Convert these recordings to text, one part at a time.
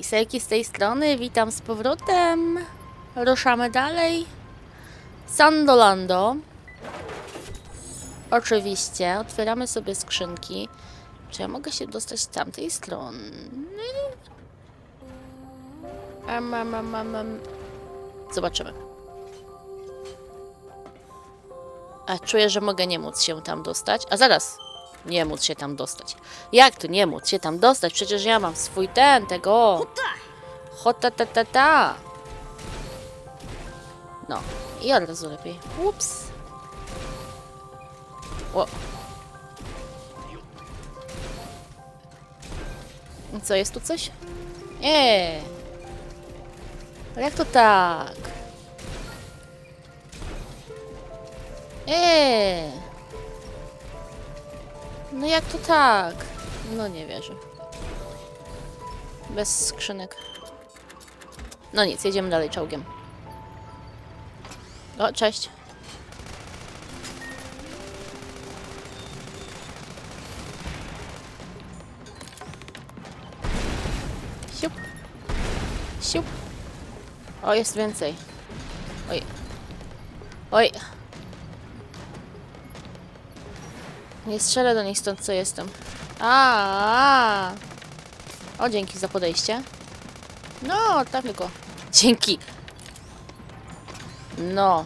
Lisejki z tej strony, witam z powrotem. Ruszamy dalej. Sandolando. Oczywiście, otwieramy sobie skrzynki. Czy ja mogę się dostać z tamtej strony? Zobaczymy. A czuję, że mogę nie móc się tam dostać. A zaraz! Nie móc się tam dostać. Jak to nie móc się tam dostać? Przecież ja mam swój ten, tego. Hota. No. I od razu lepiej. Ups. Wow. Co, jest tu coś? Nie. Ale jak to tak? No jak to tak? No nie wierzę. Bez skrzynek. No nic, jedziemy dalej czołgiem. O, cześć. Siup. Siup. O, jest więcej. Oj. Oj. Nie strzelę do nich stąd, co jestem. O, dzięki za podejście. No, tak tylko. Dzięki. No.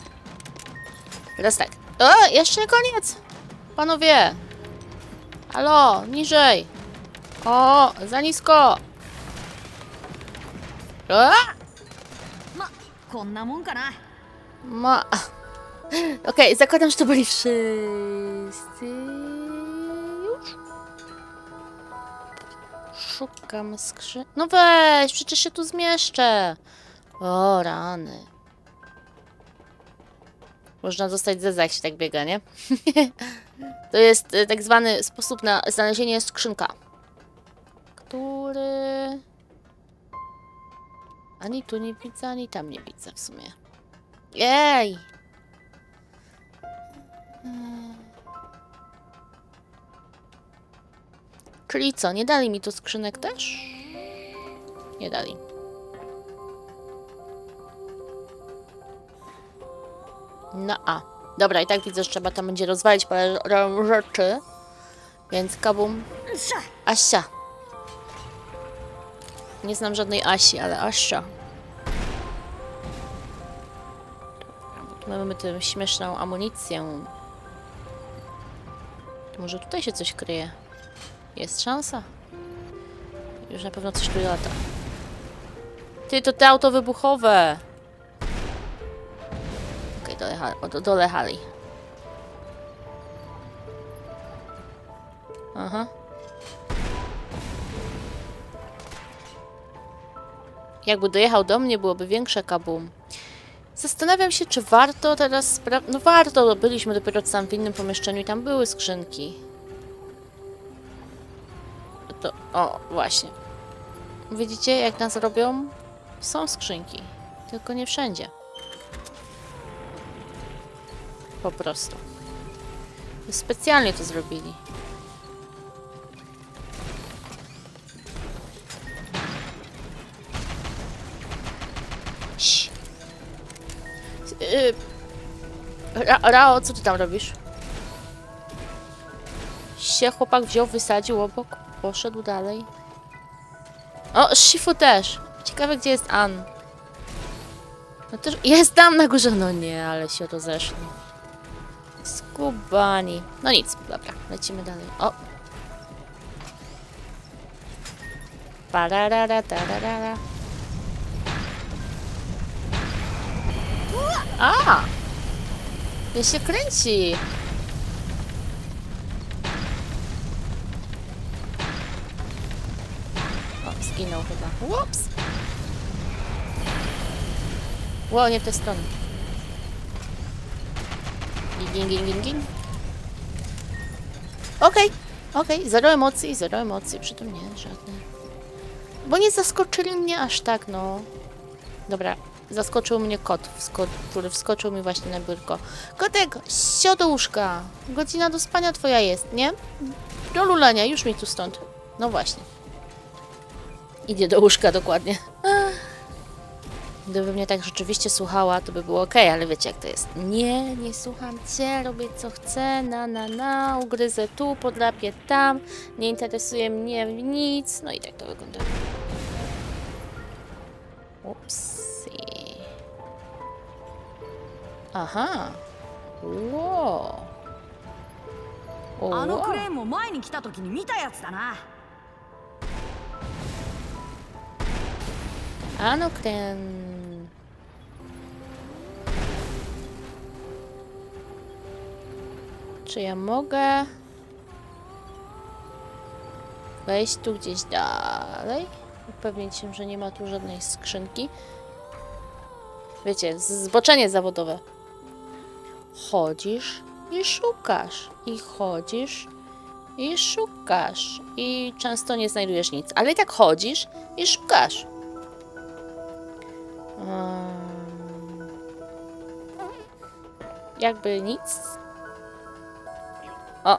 Teraz tak. O, jeszcze nie koniec. Panowie. Halo, niżej. O, za nisko. O! Ma. Okej, zakładam, że to byli wszyscy. Szukam skrzyn... No weź, przecież się tu zmieszczę. O, rany. Można zostać zeza, jak się tak biega, nie? To jest tak zwany sposób na znalezienie skrzynka. Który... Ani tu nie widzę, ani tam nie widzę w sumie. Jej! Czyli co, nie dali mi tu skrzynek też? Nie dali. No a. Dobra, i tak widzę, że trzeba tam będzie rozwalić parę rzeczy. Więc kabum. Asia. Nie znam żadnej Asi, ale Asia. Mamy tę śmieszną amunicję. Może tutaj się coś kryje? Jest szansa. Już na pewno coś tu lata. Ty, to te auto wybuchowe. Okej, dolechali. Aha. Jakby dojechał do mnie, byłoby większe kabum. Zastanawiam się, czy warto teraz sprawdzić. No warto, byliśmy dopiero tam w innym pomieszczeniu i tam były skrzynki. To, o, właśnie. Widzicie, jak nas robią? Są skrzynki. Tylko nie wszędzie. Po prostu. Specjalnie to zrobili. Rao, co ty tam robisz? Się chłopak wziął, wysadził obok, poszedł dalej. O, Shifu też. Ciekawe, gdzie jest An. No też jest tam na górze. No nie, ale się rozeszli. Skubani. No nic, dobra, lecimy dalej. O. Pararara, tararara. A! Ja się kręci! O, zginął chyba. Ups! Ło, nie w tę stronę. Gin. Okej. Zero emocji. Przy tym nie, żadne. Bo nie zaskoczyli mnie aż tak, no. Dobra. Zaskoczył mnie kot, który wskoczył mi właśnie na biurko. Kotek, sioduszka! Godzina do spania twoja jest, nie? Do lulania, już mi tu stąd. No właśnie. Idzie do łóżka dokładnie. Gdyby mnie tak rzeczywiście słuchała, to by było ok, ale wiecie jak to jest. Nie, nie słucham cię, robię co chcę, ugryzę tu, podlapię tam, nie interesuje mnie nic. No i tak to wygląda. Upsi. Aha. Wow. Wow. Ano krem. Czy ja mogę wejść tu gdzieś dalej? Upewnić się, że nie ma tu żadnej skrzynki. Wiecie, zboczenie zawodowe. Chodzisz i szukasz. I chodzisz i szukasz. I często nie znajdujesz nic. Ale i tak chodzisz i szukasz. Jakby nic. O!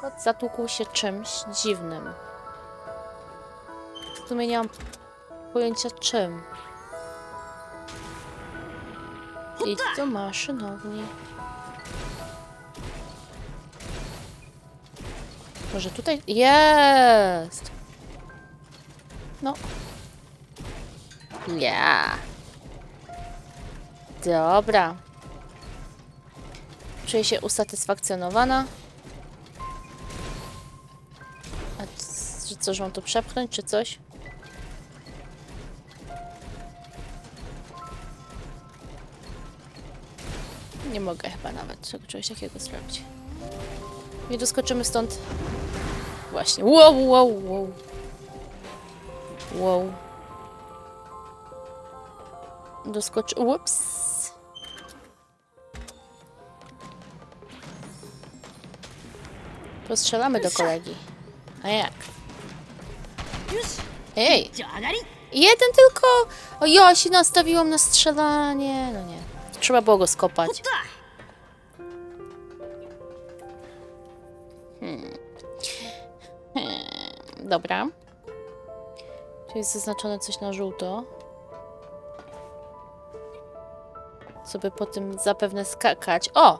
Kot zatłukł się czymś dziwnym. W sumie nie mam pojęcia czym. Idź do maszynowni. Może tutaj... Jest! No. Yeah. Dobra. Czuję się usatysfakcjonowana. A czy coś mam tu przepchnąć, czy coś? Nie mogę chyba nawet czegoś takiego zrobić. Nie doskoczymy stąd. Właśnie. Wow, wow, wow. Wow. Doskoczy... Ups. Postrzelamy do kolegi. A jak? Ej! Jeden tylko... O Josi, nastawiłam na strzelanie. No nie. Trzeba było go skopać. Dobra. Tu jest zaznaczone coś na żółto. Co by po tym zapewne skakać. O!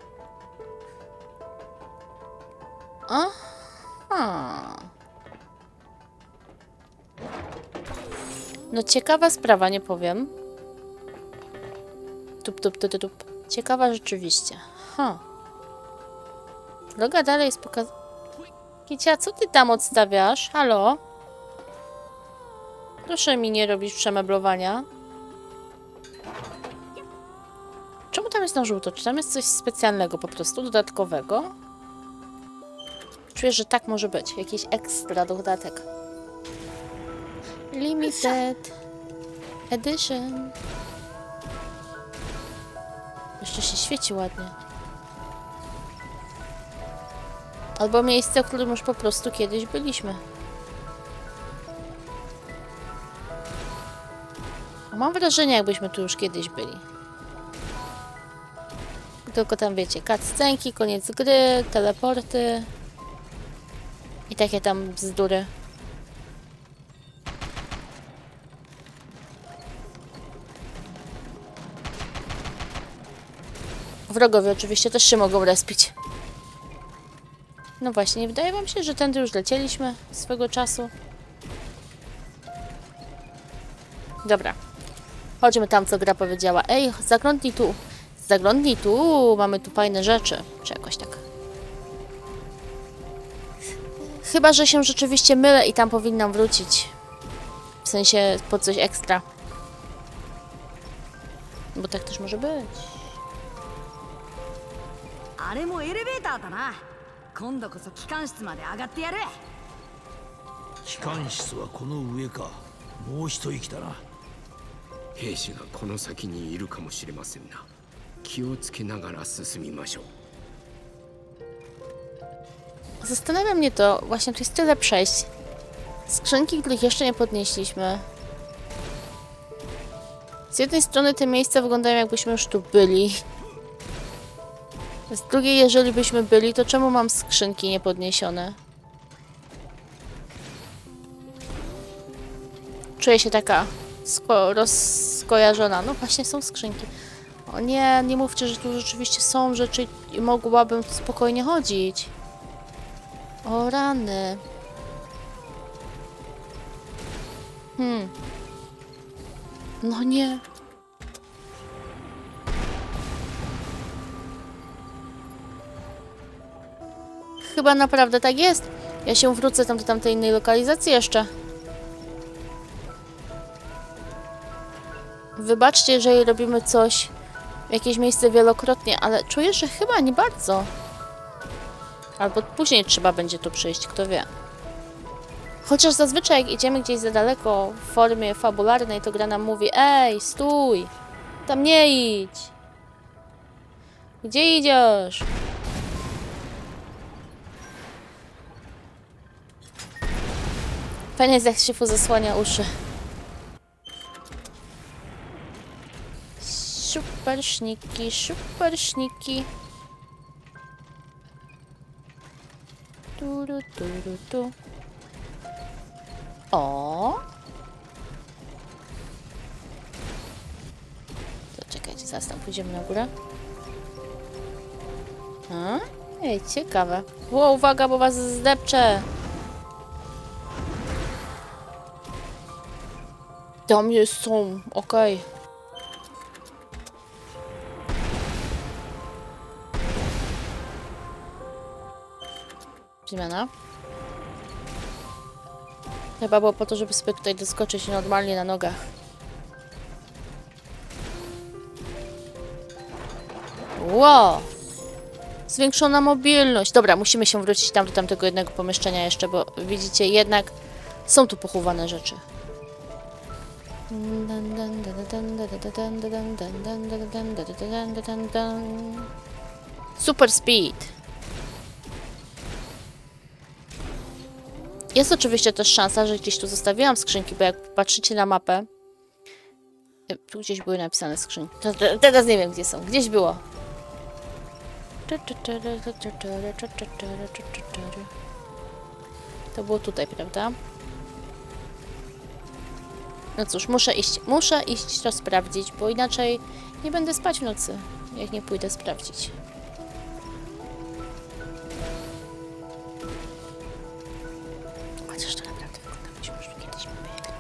Aha. No ciekawa sprawa, nie powiem. Tup. Ciekawa rzeczywiście. Ha. Droga dalej jest pokazana. Kicia, co ty tam odstawiasz? Halo? Proszę mi nie robić przemeblowania. Czemu tam jest na żółto? Czy tam jest coś specjalnego po prostu, dodatkowego? Czuję, że tak może być. Jakiś ekstra dodatek. Limited Edition. Jeszcze się świeci ładnie. Albo miejsce, o którym już po prostu kiedyś byliśmy. Mam wrażenie, jakbyśmy tu już kiedyś byli. Tylko tam, wiecie, cutscenki, koniec gry, teleporty i takie tam bzdury. Wrogowie oczywiście też się mogą respić. No właśnie, wydaje wam się, że tędy już lecieliśmy swego czasu. Dobra. Chodźmy tam, co gra powiedziała. Ej, zaglądnij tu. Zaglądnij tu, mamy tu fajne rzeczy. Czy jakoś tak. Chyba, że się rzeczywiście mylę i tam powinnam wrócić. W sensie po coś ekstra. Bo tak też może być. Zastanawia mnie to, właśnie tu jest tyle przejść. Skrzynki, których jeszcze nie podnieśliśmy. Z jednej strony te miejsca wyglądają, jakbyśmy już tu byli. Z drugiej, jeżeli byśmy byli, to czemu mam skrzynki niepodniesione? Czuję się taka rozkojarzona. No właśnie, są skrzynki. O nie, nie mówcie, że tu rzeczywiście są rzeczy i mogłabym spokojnie chodzić. O rany. No nie. Chyba naprawdę tak jest. Ja się wrócę tam do tamtej innej lokalizacji jeszcze. Wybaczcie, jeżeli robimy coś w jakieś miejsce wielokrotnie, ale czuję, że chyba nie bardzo. Albo później trzeba będzie tu przyjść, kto wie. Chociaż zazwyczaj jak idziemy gdzieś za daleko w formie fabularnej, to gra nam mówi: ej, stój! Tam nie idź! Gdzie idziesz? Fajnie jest, jak się zasłania uszy. Super szniki, super szniki. Turu, turu, tu. O. To czekajcie, zaraz tam pójdziemy na górę. A? Ej, ciekawe. Ło, uwaga, bo was zdepczę. Tam jest są, okej. Zmiana. Chyba było po to, żeby sobie tutaj doskoczyć normalnie na nogach. Wow! Zwiększona mobilność. Dobra, musimy się wrócić tam do tamtego jednego pomieszczenia jeszcze, bo widzicie, jednak są tu pochowane rzeczy. Super speed. Jest oczywiście też szansa, że gdzieś tu zostawiłam skrzynki, bo jak patrzycie na mapę, tu gdzieś były napisane skrzynki. Teraz nie wiem, gdzie są. Gdzieś było. To było tutaj, prawda? No cóż, muszę iść to sprawdzić, bo inaczej nie będę spać w nocy, jak nie pójdę sprawdzić. Chociaż to naprawdę wygląda, byśmy już kiedyś pobiegli.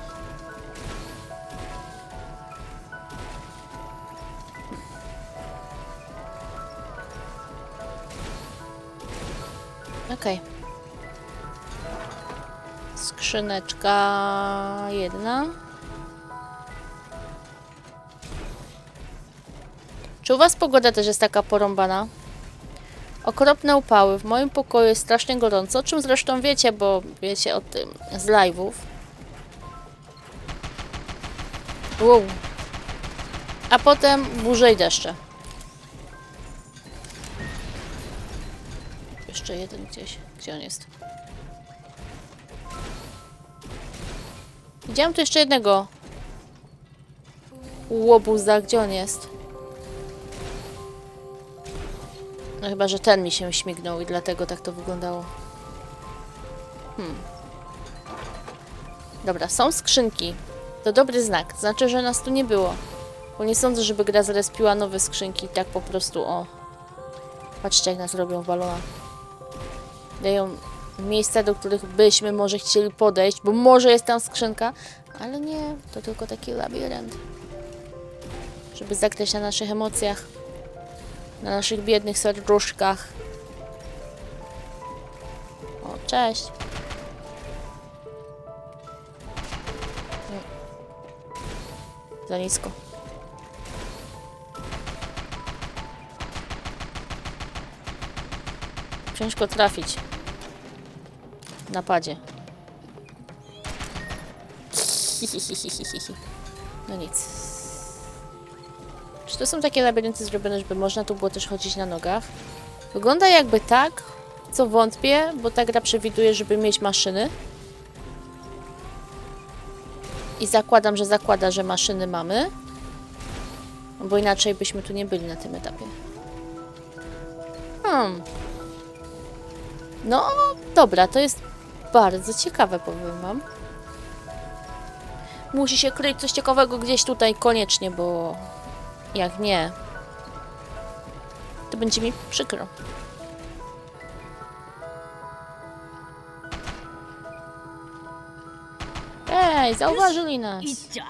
Okej. Skrzyneczka jedna. Czy u was pogoda też jest taka porąbana? Okropne upały. W moim pokoju jest strasznie gorąco, o czym zresztą wiecie, bo wiecie o tym z live'ów. Wow. A potem burze i deszcze. Jeszcze jeden gdzieś. Gdzie on jest? Widziałam tu jeszcze jednego łobuza. Gdzie on jest? No chyba, że ten mi się śmignął i dlatego tak to wyglądało. Dobra, są skrzynki. To dobry znak. Znaczy, że nas tu nie było. Bo nie sądzę, żeby gra zrespiła nowe skrzynki tak po prostu, o. Patrzcie, jak nas robią balona. Dają miejsca, do których byśmy może chcieli podejść, bo może jest tam skrzynka. Ale nie, to tylko taki labirynt. Żeby zagrać na naszych emocjach. Na naszych biednych serduszkach. O, cześć. Za nisko. Ciężko trafić. W napadzie. No nic. Czy to są takie labirynty zrobione, żeby można tu było też chodzić na nogach? Wygląda jakby tak, co wątpię, bo ta gra przewiduje, żeby mieć maszyny. I zakładam, że zakłada, że maszyny mamy. Bo inaczej byśmy tu nie byli na tym etapie. No, dobra, to jest bardzo ciekawe, powiem wam. Musi się kryć coś ciekawego gdzieś tutaj koniecznie, bo jak nie, to będzie mi przykro. Ej, zauważyli nas. Idźcie.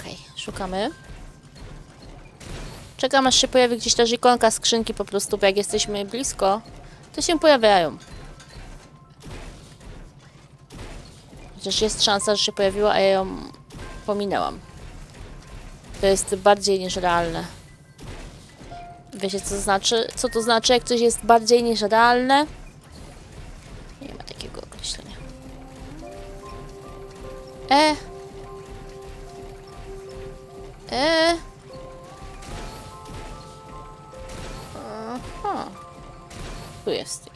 Okej, szukamy. Czekam, aż się pojawi gdzieś też ikonka skrzynki, po prostu, bo jak jesteśmy blisko, to się pojawiają. Chociaż jest szansa, że się pojawiła, a ja ją pominęłam. To jest bardziej niż realne. Wiecie, co to znaczy? Co to znaczy, jak coś jest bardziej niż realne? Nie ma takiego określenia. Aha. Tu jest.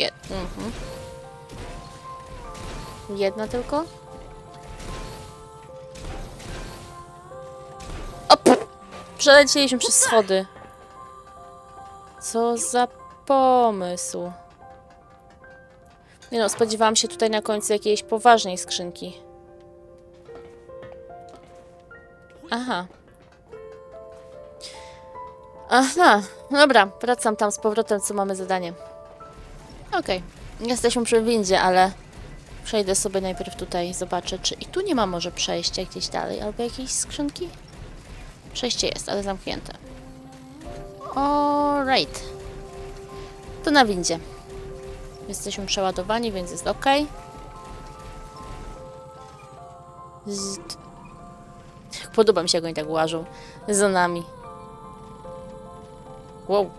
Jedna tylko? Przelecieliśmy przez schody. Co za pomysł. Nie no, spodziewałam się tutaj na końcu jakiejś poważnej skrzynki. Aha, dobra, wracam tam z powrotem, co mamy zadanie. Okej, jesteśmy przy windzie, ale przejdę sobie najpierw tutaj i zobaczę, czy i tu nie ma może przejścia gdzieś dalej, albo jakiejś skrzynki? Przejście jest, ale zamknięte. Alright. To na windzie. Jesteśmy przeładowani, więc jest ok. Podoba mi się, jak oni tak łażą za nami. Wow.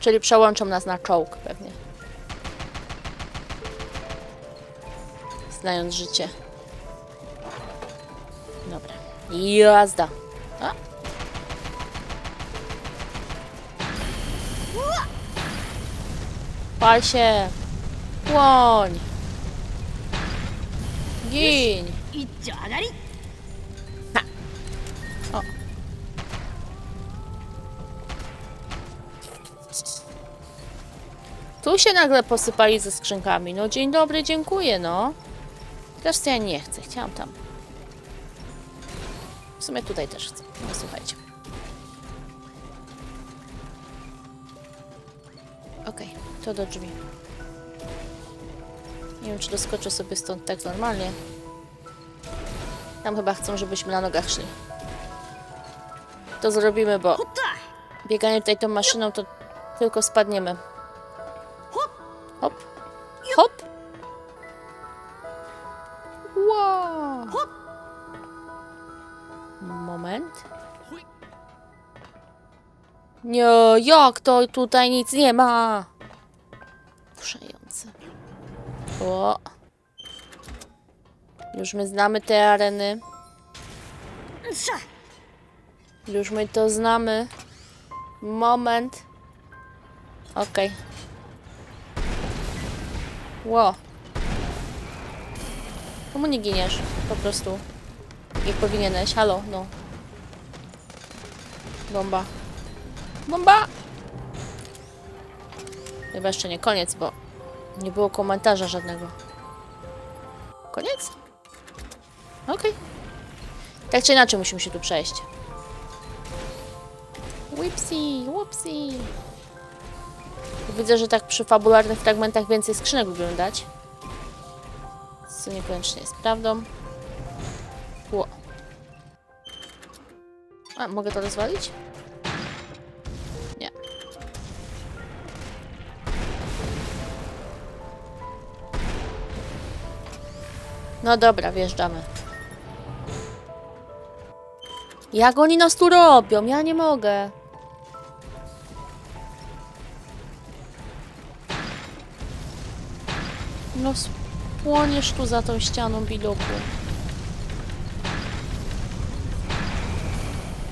Czyli przełączą nas na czołg pewnie. Znając życie. Dobra. Jazda. Pal się. Płoń. Gin. Tu się nagle posypali ze skrzynkami. No dzień dobry, dziękuję, no. Też to ja nie chcę, chciałam tam. W sumie tutaj też chcę. No słuchajcie. Okej, to do drzwi. Nie wiem, czy doskoczę sobie stąd tak normalnie. Tam chyba chcą, żebyśmy na nogach szli. To zrobimy, bo bieganie tutaj tą maszyną, to tylko spadniemy. Hop, hop. Wow. Moment. Nie, jak to tutaj nic nie ma? Kuszające. O. Już my znamy te areny. Już my to znamy. Moment. Okej. Ło. Komu nie giniesz? Po prostu. Jak powinieneś. Halo, no. Bomba. Bomba! Chyba jeszcze nie koniec, bo nie było komentarza żadnego. Koniec? Okej. Tak czy inaczej musimy się tu przejść. Whipsy, whoopsy. Widzę, że tak przy fabularnych fragmentach więcej skrzynek lubią dać. Co niekoniecznie jest prawdą. Ło. A, mogę to rozwalić? Nie. No dobra, wjeżdżamy. Jak oni nas tu robią? Ja nie mogę. No spłoniesz tu za tą ścianą, biloku.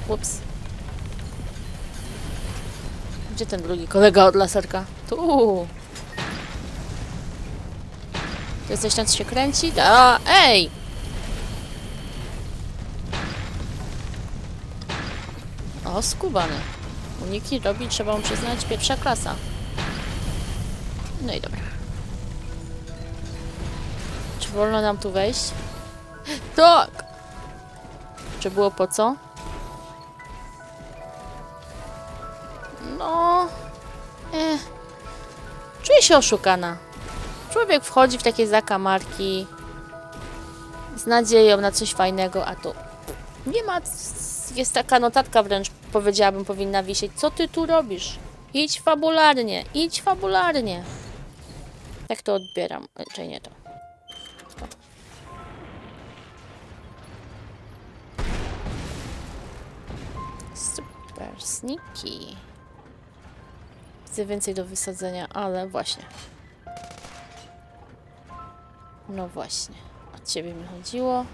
Ups. Gdzie ten drugi kolega od laserka? Tu. To coś tam się kręci? O, ej! O, skubany. Uniki robi, trzeba mu przyznać, pierwsza klasa. No i dobra. Czy wolno nam tu wejść? Tak! Czy było po co? No... Czuję się oszukana. Człowiek wchodzi w takie zakamarki z nadzieją na coś fajnego, a tu nie ma... Jest taka notatka wręcz, powiedziałabym, powinna wisieć. Co ty tu robisz? Idź fabularnie, idź fabularnie. Jak to odbieram? Czy nie to? Super sniki. Widzę więcej do wysadzenia, ale właśnie. No właśnie. Od ciebie mi chodziło.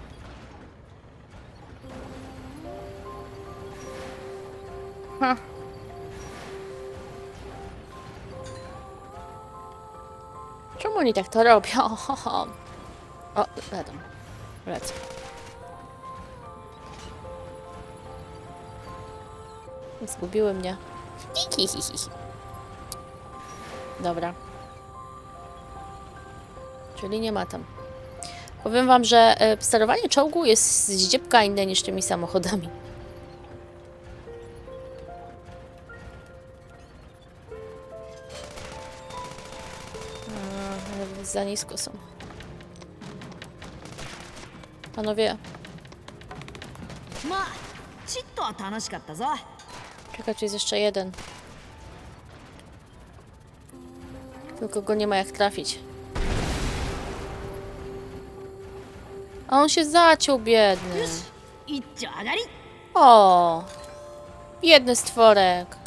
Ha. Czemu oni tak to robią? O, lecą. Lecą. Zgubiły mnie. Dobra. Czyli nie ma tam. Powiem wam, że sterowanie czołgu jest zdziepka inne niż tymi samochodami. Za nisko są. Panowie. Czekaj, tu jest jeszcze jeden. Tylko go nie ma jak trafić. A on się zaciął, biedny. O, biedny stworek.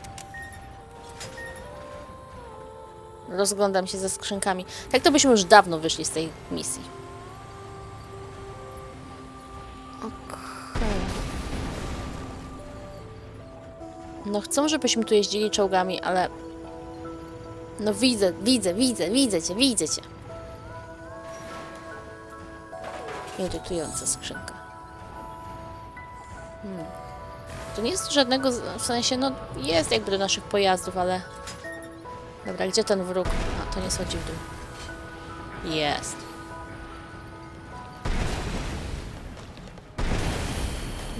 Rozglądam się za skrzynkami. Tak to byśmy już dawno wyszli z tej misji. Okay. No chcą, żebyśmy tu jeździli czołgami, ale... No widzę cię. Irytująca skrzynka. To nie jest żadnego... W sensie, no jest jakby do naszych pojazdów, ale... Dobra, gdzie ten wróg? A, to nie schodzi w dół. Jest.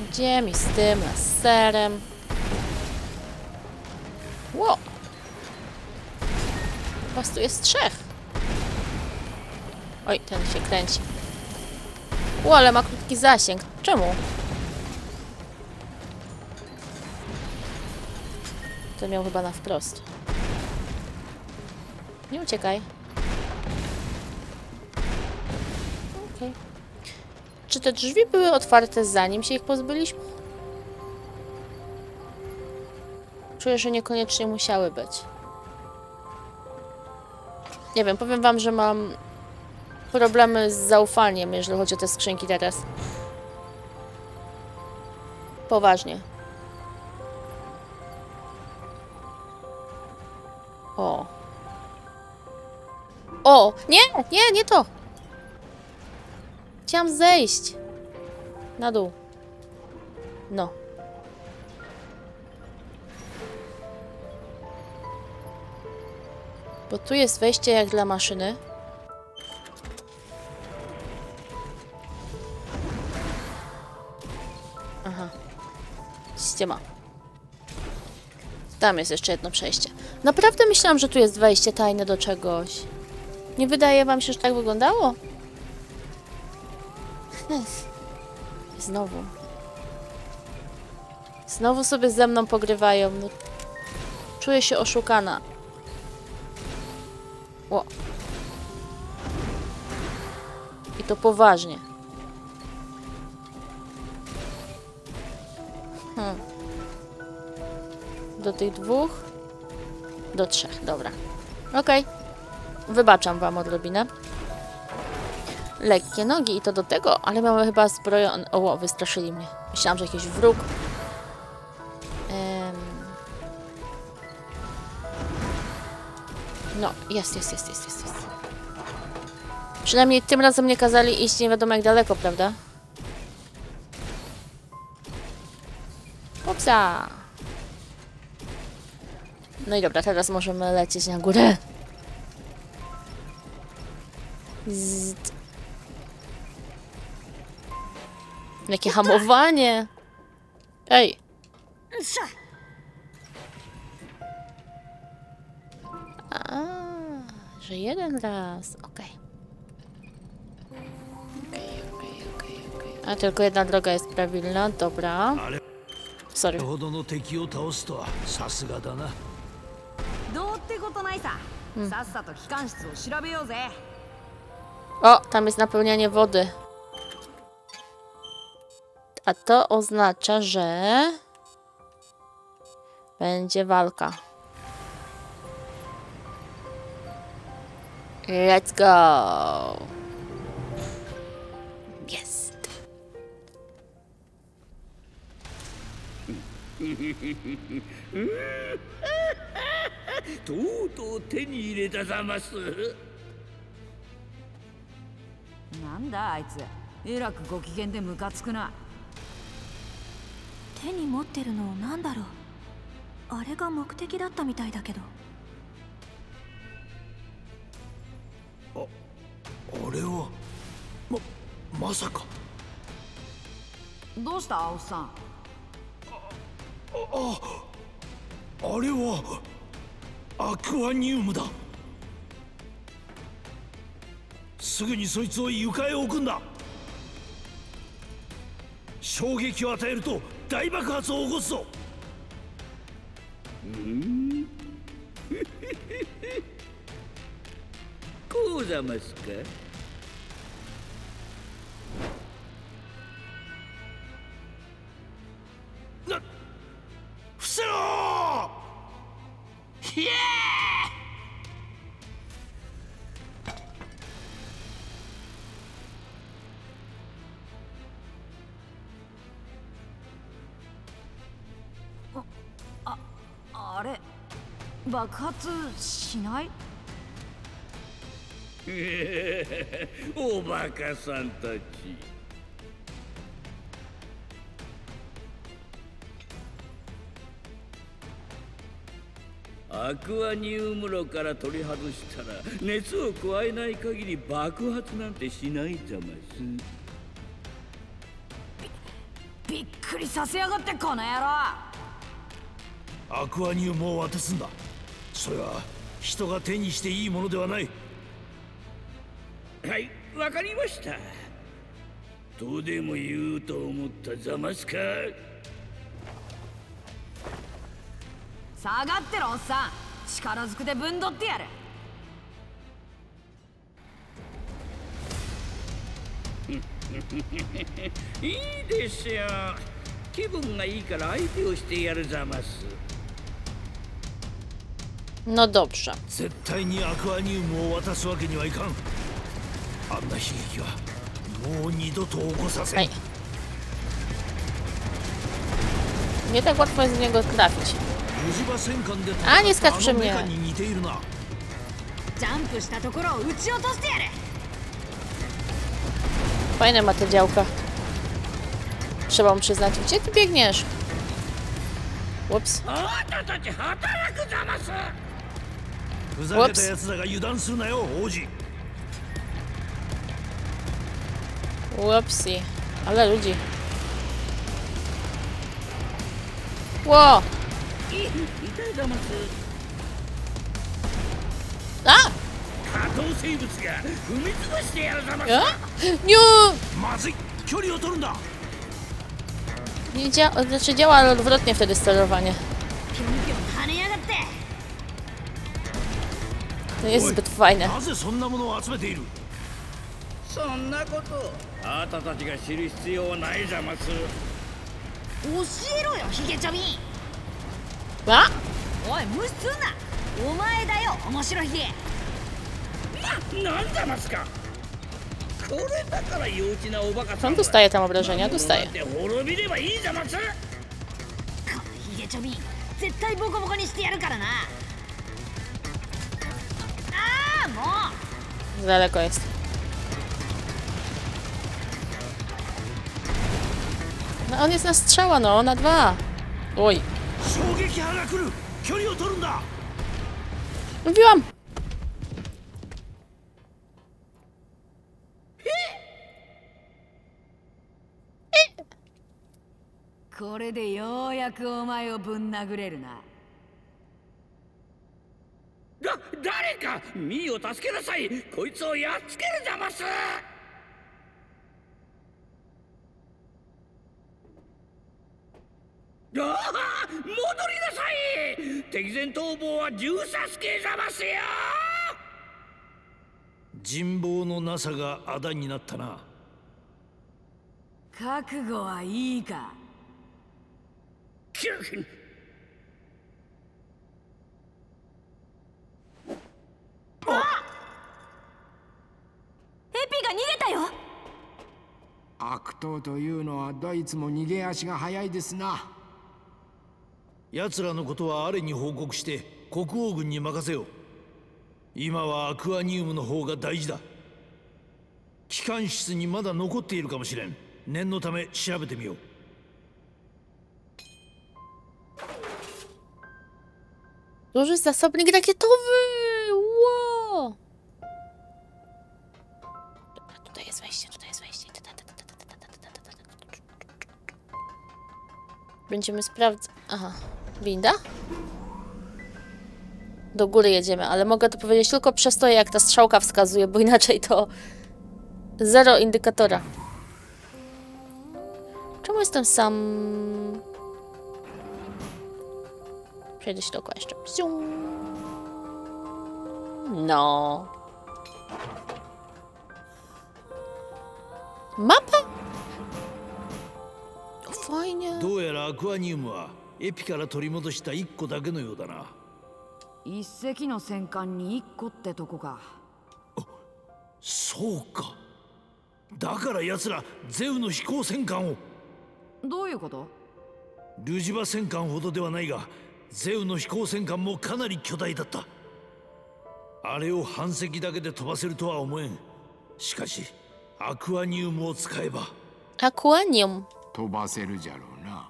Gdzie mi z tym laserem? Ło! Was tu jest trzech. Oj, ten się kręci. Ło, ale ma krótki zasięg. Czemu? To miał chyba na wprost. Nie uciekaj. Okay. Czy te drzwi były otwarte zanim się ich pozbyliśmy? Czuję, że niekoniecznie musiały być. Nie wiem, powiem wam, że mam problemy z zaufaniem, jeżeli chodzi o te skrzynki teraz. Poważnie. O. O! Nie to! Chciałam zejść! Na dół. No. Bo tu jest wejście jak dla maszyny. Aha. Ściema. Tam jest jeszcze jedno przejście. Naprawdę myślałam, że tu jest wejście tajne do czegoś. Nie wydaje wam się, że tak wyglądało? Znowu. Znowu sobie ze mną pogrywają. No. Czuję się oszukana. O. I to poważnie. Do tych dwóch? Do trzech, dobra. Okej. Okay. Wybaczam wam odrobinę. Lekkie nogi i to do tego, ale mamy chyba zbroję... O, wystraszyli mnie. Myślałam, że jakiś wróg. No, jest. Przynajmniej tym razem nie kazali iść nie wiadomo jak daleko, prawda? Upsa! No i dobra, teraz możemy lecieć na górę. Jakie hamowanie! Ej! A, że jeden raz. Okej. Okej. A tylko jedna droga jest prawilna, dobra. Sorry. O, tam jest napełnianie wody. A to oznacza, że będzie walka. Let's go! Jest! To ten ile to zamiast? Nanda, a ty? Irak go kigende mukatsuku na. Teni motteru no nandaro? Are ga mokuteki datta mitai da kedo. あれはまさかどうした青さん あれはアクアニウムだすぐにそいつを床へ置くんだ衝撃を与えると大爆発を起こすぞんこうざますか 爆発しない？おバカさんたち。アクアニウム炉から取り外したら熱を加えない限り爆発なんてしないざます。びっくりさせやがってこの野郎。アクアニウムを渡すんだ。 それは人が手にしていいものではない。はい、わかりました。どうでも言うと思ったざますか。下がってろおっさん。力ずくでぶんどってやる。いいですよ。気分がいいから相手をしてやるざます。 No dobrze. Ej. Nie tak łatwo jest z niego trafić. A nie skacz przy mnie. Fajne ma te działka. Trzeba mu przyznać. Gdzie ty biegniesz? Ups. Ups. Upsi. Ale ludzi. Ło! A! Nie działa, znaczy działa, ale odwrotnie wtedy sterowanie. To jest zbyt fajne. On dostaje tam obrażenia, dostaje. Za daleko jest. No on jest na strzała, no, na dwa. Oj. Mówiłam!人望のなさがあだになったな。覚悟はいいか。あ！エピが逃げたよ。悪党というのはどいつも逃げ足が早いですな。奴らのことはあれに報告して国王軍に任せよう。今はアクアニウムの方が大事だ。機関室にまだ残っているかもしれん。念のため調べてみよう。 Duży zasobnik rakietowy! Wow! Dobra, tutaj jest wejście, tutaj jest wejście. Będziemy sprawdzać... Aha, winda? Do góry jedziemy, ale mogę to powiedzieć tylko przez to, jak ta strzałka wskazuje, bo inaczej to... Zero indykatora. Czemu jestem sam... Przejdę się dookoła jeszcze. Psiu. No. Mapa? No fajnie. Zeus no hikou senkan mo kanari kyodai datta. Are o hanseki dake de tobaseru to wa omoen. Shikashi, Aquanium o tsukaeba. Aquanium. Tobaseru jarou na.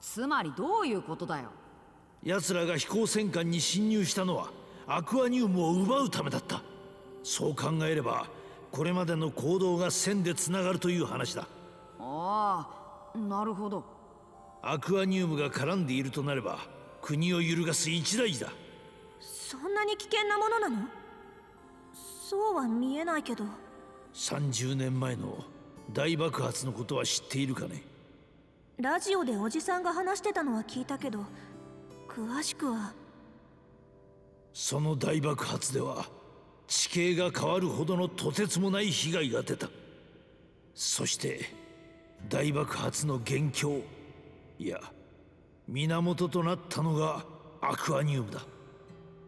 Tsumari dou iu koto da yo? Yatsura ga hikou senkan ni shinryu shita no wa Aquanium o ubau tame datta. Sou kangaereba, kore made no koudou ga sen de tsunagaru to iu hanashi da. Ah, naruhodo. アクアニウムが絡んでいるとなれば国を揺るがす一大事だ。そんなに危険なものなの？そうは見えないけど。30年前の大爆発のことは知っているかね？ラジオでおじさんが話してたのは聞いたけど、詳しくは。その大爆発では地形が変わるほどのとてつもない被害が出た。そして大爆発の元凶。 いや、源となったのがアクアニウムだ。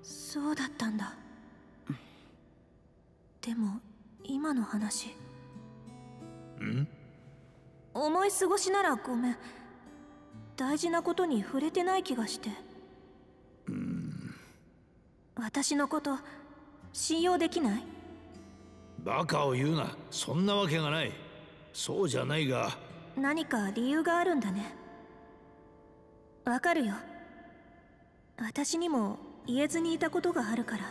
そうだったんだ。でも今の話。ん？思い過ごしならごめん。大事なことに触れてない気がして。うん。私のこと信用できない？バカを言うな。そんなわけがない。そうじゃないが。何か理由があるんだね。 わかるよ。私にも言えずにいたことがあるから。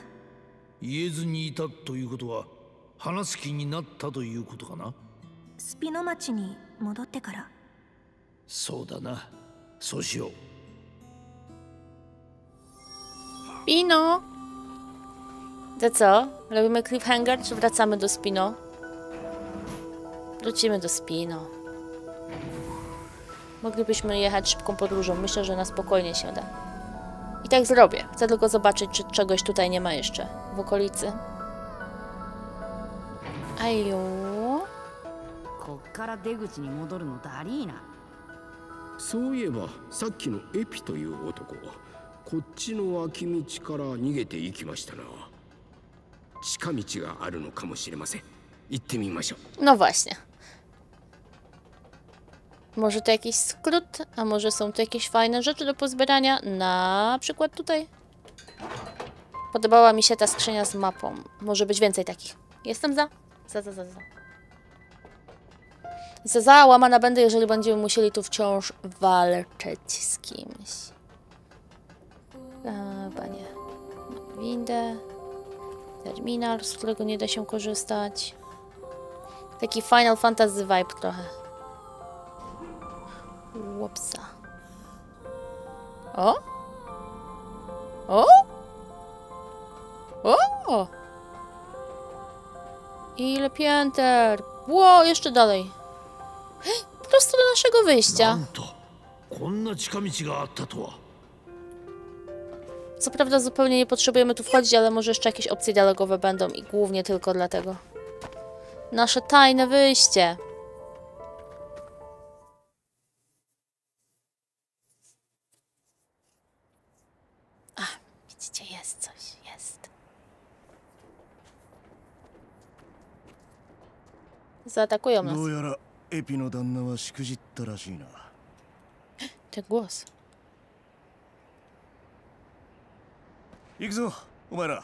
言えずにいたということは話す気になったということかな。スピノ町に戻ってから。そうだな。そうしよう。Spino. To co? Robimy cliffhanger czy wracamy do Spino? Wrócimy do Spino. Moglibyśmy jechać szybką podróżą. Myślę, że na spokojnie się da. I tak zrobię. Chcę tylko zobaczyć, czy czegoś tutaj nie ma jeszcze w okolicy. Ajo. No właśnie. Może to jakiś skrót, a może są tu jakieś fajne rzeczy do pozbierania, na przykład tutaj. Podobała mi się ta skrzynia z mapą. Może być więcej takich. Jestem za. Załamana będę, jeżeli będziemy musieli tu wciąż walczyć z kimś. Panie. Windę. Terminal, z którego nie da się korzystać. Taki Final Fantasy vibe trochę. Łopsa. O? O? O! Ile pięter! Ło, jeszcze dalej. Prosto do naszego wyjścia. Co prawda zupełnie nie potrzebujemy tu wchodzić, ale może jeszcze jakieś opcje dialogowe będą i głównie tylko dlatego. Nasze tajne wyjście. A, widzicie, jest coś, jest. Zaatakują nas. Ten głos. Ikzo, umarła.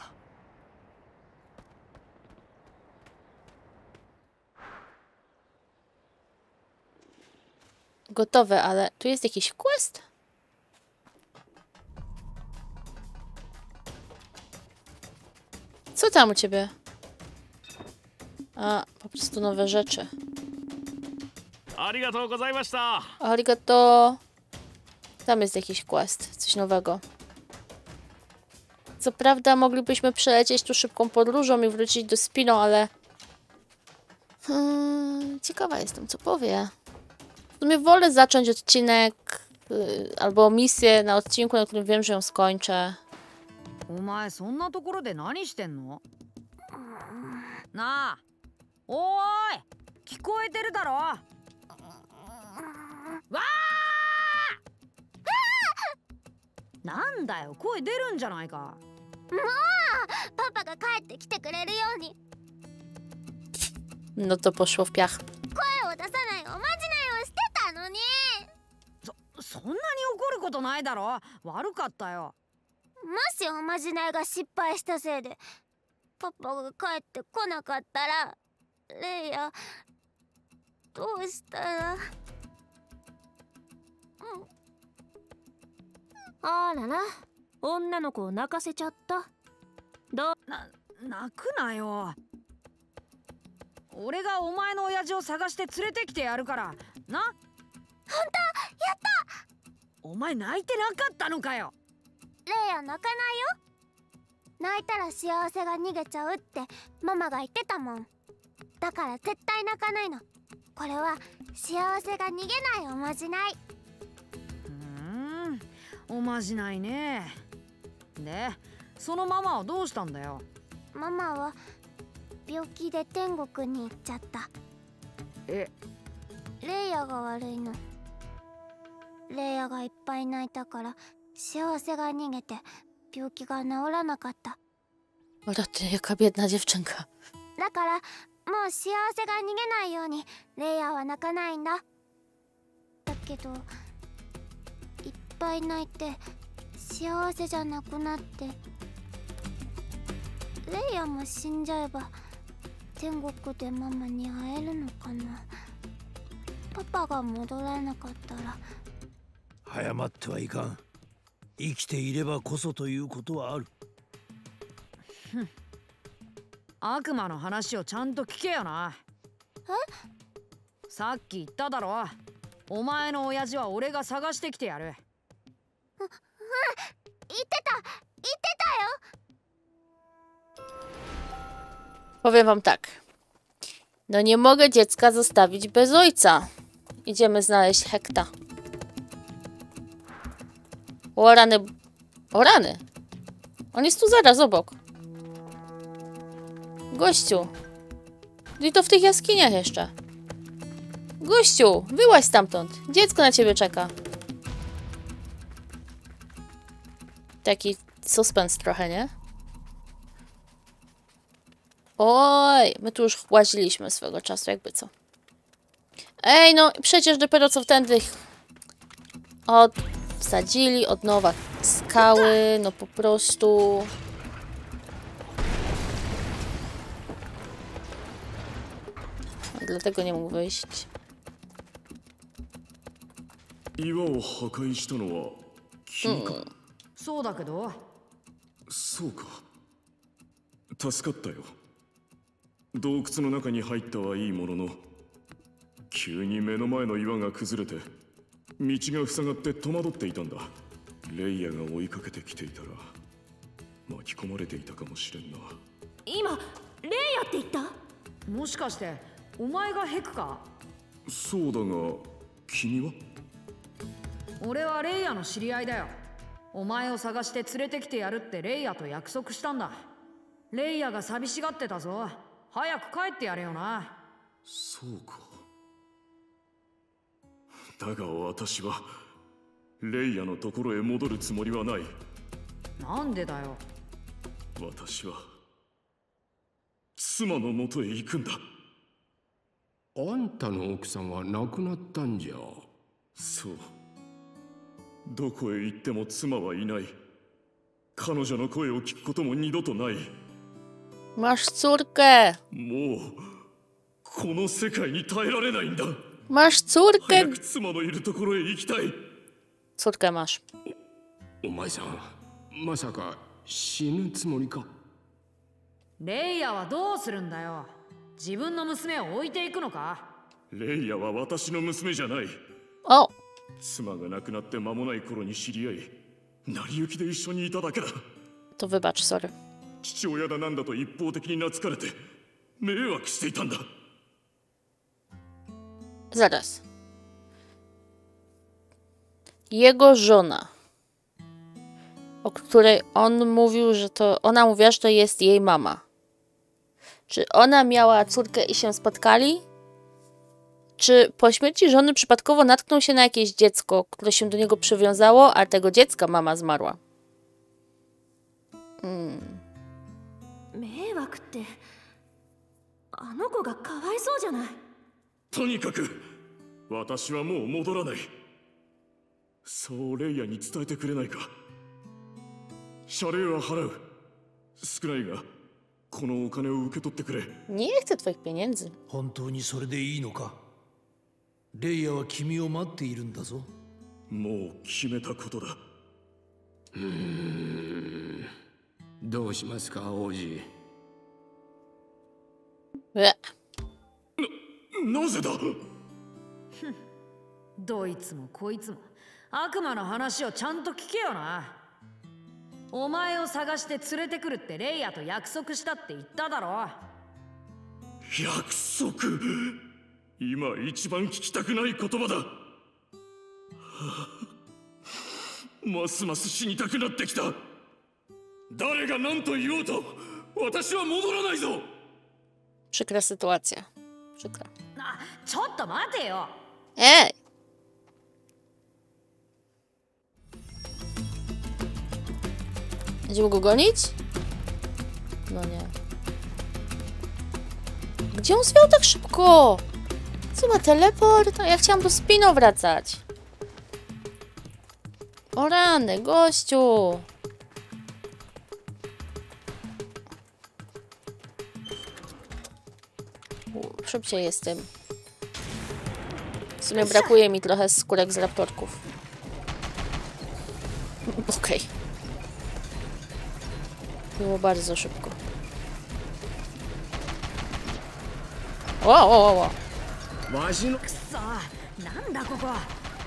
Gotowe, ale tu jest jakiś quest? Co tam u ciebie? A, po prostu nowe rzeczy. Arigatou gozaimashita. Arigato. Tam jest jakiś quest, coś nowego. Co prawda moglibyśmy przelecieć tu szybką podróżą i wrócić do Spino, ale... ciekawa jestem, co powie. W sumie wolę zacząć odcinek albo misję na odcinku, na którym wiem, że ją skończę. No to poszło w piach. O, ty, jaka biedna dziewczynka. Powiem wam tak. No nie mogę dziecka zostawić bez ojca. Idziemy znaleźć Hekta. O rany. O rany. On jest tu zaraz obok. Gościu. I to w tych jaskiniach jeszcze. Gościu, wyłaź stamtąd. Dziecko na ciebie czeka. Taki suspens trochę, nie? Oj, my tu już łaziliśmy swego czasu, jakby co. Ej, no przecież dopiero co wtedy wsadzili od nowa skały, no po prostu... Dlatego nie mógł wyjść. 岩を破壊したのは君か。そうだけど。そうか。助かったよ。洞窟の中に入ったはいいものの、急に目の前の岩が崩れて、道が塞がって戸惑っていたんだ。レイヤが追いかけてきていたら巻き込まれていたかもしれんな。今レイヤって言った？もしかしてお前がヘクか？そうだが君は？俺はレイヤの知り合いだよ。お前を探して連れてきてやるってレイヤと約束したんだ。レイヤが寂しがってたぞ。早く帰ってやれよな。そうか。だが私はレイヤのところへ戻るつもりはない。なんでだよ。私は妻のもとへ行くんだ。あんたの奥さんは亡くなったんじゃ。そう。どこへ行っても妻はいない。彼女の声を聞くことも二度とない。Masz córkę. もうこの世界に耐えられないんだ。Masz córkę. 妻のいるところへ行きたい。Córkę masz. お前さん、まさか死ぬつもりか？レイヤはどうするんだよ。自分の娘を置いていくのか？レイヤは私の娘じゃない。あ。妻が亡くなって間もない頃に知り合い、成り行きで一緒にいただけだ。と、wybacz、sorry。父親だなんだと一方的に懐かれて迷惑していたんだ。Zaraz。Jego żona, o której on mówił, że to ona mówiła, że to jest jej mama. Czy ona miała córkę i się spotkali? Czy po śmierci żony przypadkowo natknął się na jakieś dziecko, które się do niego przywiązało, a tego dziecka mama zmarła? Hmm. そうレイヤに伝えてくれないか。謝礼は払う。少ないが、このお金を受け取ってくれ。Nie chcę twoich pieniędzy。本当にそれでいいのか。レイヤは君を待っているんだぞ。もう決めたことだ。どうしますか、王子。なぜだ。どいつもこいつも。悪魔の話をちゃんと聞けよな。お前を探して連れてくるってレイヤと約束したって言っただろ。約束。今一番聞きたくない言葉だ。ますます死にたくなってきた。誰が何と言おうと私は戻らないぞ。Przykra sytuacja. Przykra. ちょっと待てよ。Będziemy go gonić? No nie. Gdzie on zwiał tak szybko? Co ma teleport? Ja chciałam do Spino wracać. O rany, gościu. Szybciej jestem. W sumie brakuje mi trochę skórek z raptorków. Okej. Było bardzo szybko. O!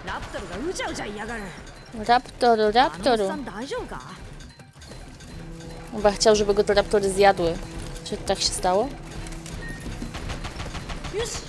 Raptor. Chyba chciał, żeby go te raptory zjadły. Czy tak się stało? Nie.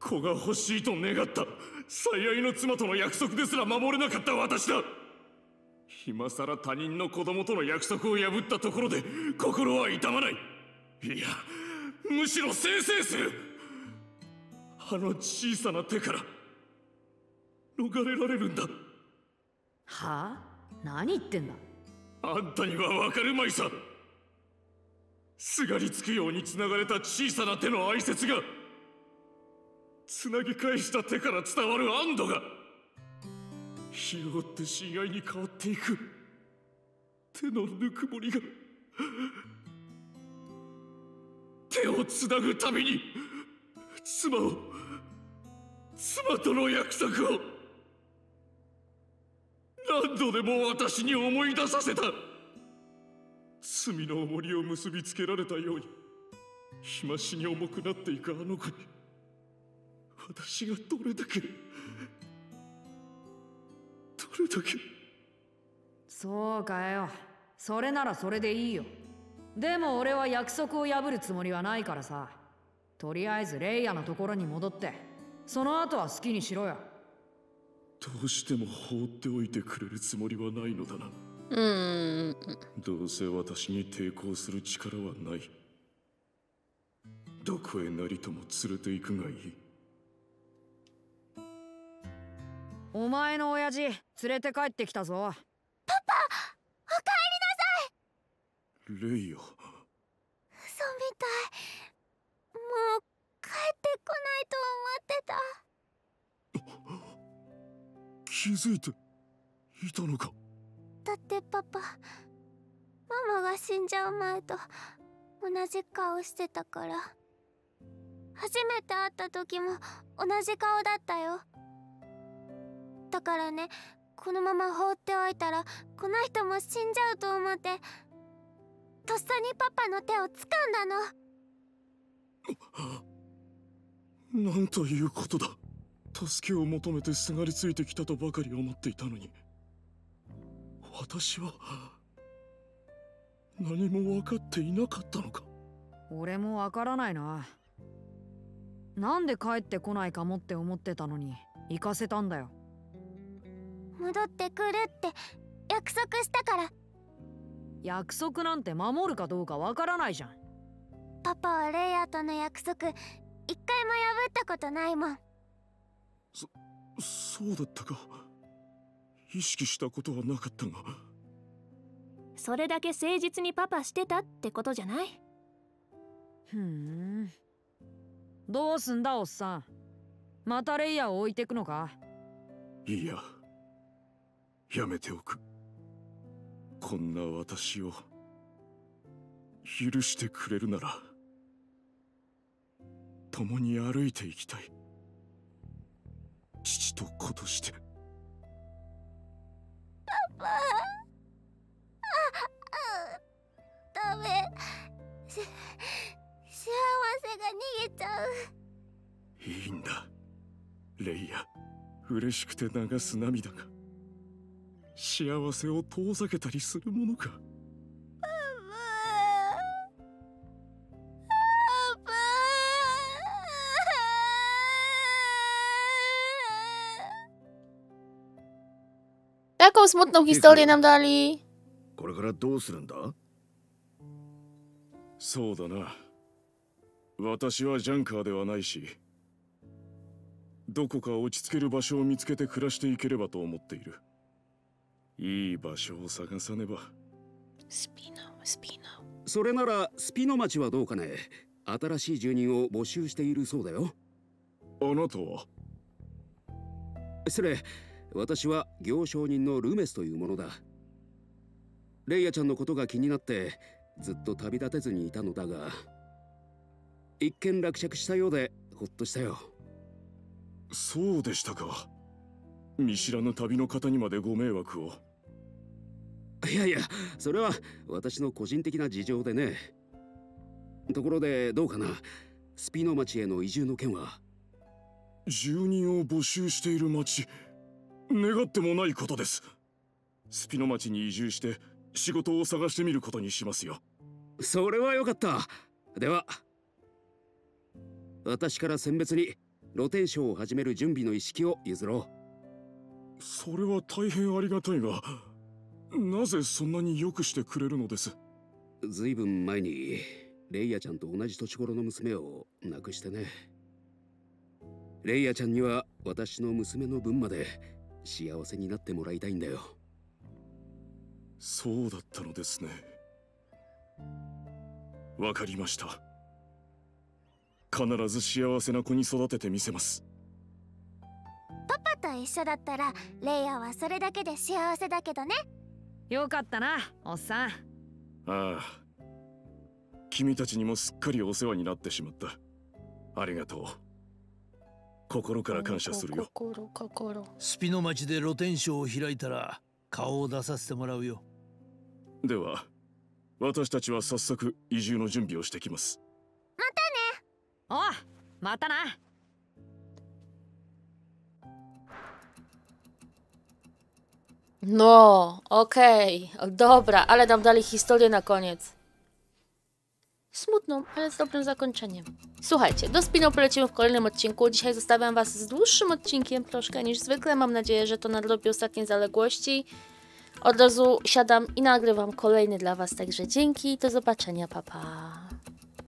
子が欲しいと願った最愛の妻との約束ですら守れなかった私だ。今さら他人の子供との約束を破ったところで心は痛まない。いや、むしろ清々する。あの小さな手から逃れられるんだ。はあ？何言ってんだ。あんたにはわかるまいさ。すがりつくようにつながれた小さな手の哀切が、つなぎ返した手から伝わる安堵が、日を追って親愛に変わっていく手のぬくもりが、手をつなぐたびに妻との約束を何度でも私に思い出させた。罪の重りを結びつけられたように、日増しに重くなっていくあの子に、私がどれだけ。そうかよ。それならそれでいいよ。でも俺は約束を破るつもりはないからさ。とりあえずレイヤのところに戻って、その後は好きにしろよ。どうしても放っておいてくれるつもりはないのだな。どうせ私に抵抗する力はない。どこへなりとも連れて行くがいい。お前の親父連れて帰ってきたぞ。パパ、お帰りなさい。レイヤ。嘘みたい。もう帰ってこないと思ってた。気づいていたのか。だってパパ、ママが死んじゃう前と同じ顔してたから。初めて会った時も同じ顔だったよ。だからね、このまま放っておいたらこの人も死んじゃうと思って、とっさにパパの手を掴んだの。なんということだ。助けを求めてすがりついてきたとばかり思っていたのに、私は何も分かっていなかったのか。俺も分からないな。なんで帰ってこないかもって思ってたのに、行かせたんだよ。戻ってくるって約束したから。約束なんて守るかどうか分からないじゃん。パパはレイヤとの約束一回も破ったことないもん。そうだったか。意識したことはなかったが。それだけ誠実にパパしてたってことじゃない？ふん。どうすんだおっさん。またレイヤーを置いてくのか？いや、やめておく。こんな私を許してくれるなら、共に歩いていきたい。父と子として。パパ、ダメ。幸せが逃げちゃう。いいんだレイヤ、嬉しくて流す涙が幸せを遠ざけたりするものか。パパ、パパ。Taką smutną historię nam dali. これからどうするんだ？そうだな。私はジャンカーではないし、どこか落ち着ける場所を見つけて暮らしていければと思っている。いい場所を探さねば。スピノ。それならスピノ町はどうかね。新しい住人を募集しているそうだよ。あなたは？失礼。私は行商人のルメスというものだ。レイヤちゃんのことが気になってずっと旅立てずにいたのだが、一見落着したようでほっとしたよ。そうでしたか。見知らぬ旅の方にまでご迷惑を。いやいや、それは私の個人的な事情でね。ところでどうかな、スピノ町への移住の件は。住人を募集している町、願ってもないことです。スピノ町に移住して仕事を探してみることにしますよ。それはよかった。では私から選別に露天ショーを始める準備の意識を譲ろう。それは大変ありがたいが、なぜそんなによくしてくれるのです？ずいぶん前にレイヤちゃんと同じ年頃の娘を亡くしてね。レイヤちゃんには私の娘の分まで幸せになってもらいたいんだよ。そうだったのですね。わかりました。必ず幸せな子に育ててみせます。パパと一緒だったらレイヤはそれだけで幸せだけどね。よかったな、おっさん。ああ、君たちにもすっかりお世話になってしまった。ありがとう。心から感謝するよ。スピの町で露天ショーを開いたら顔を出させてもらうよ。では私たちは早速移住の準備をしてきます。またね。おう、またな。No, okej, dobra, ale nam dali historię na koniec. Smutną, ale z dobrym zakończeniem. Słuchajcie, do Spino polecimy w kolejnym odcinku. Dzisiaj zostawiam was z dłuższym odcinkiem troszkę niż zwykle. Mam nadzieję, że to nadrobi ostatnie zaległości. Od razu siadam i nagrywam kolejny dla was, także dzięki, do zobaczenia, pa pa.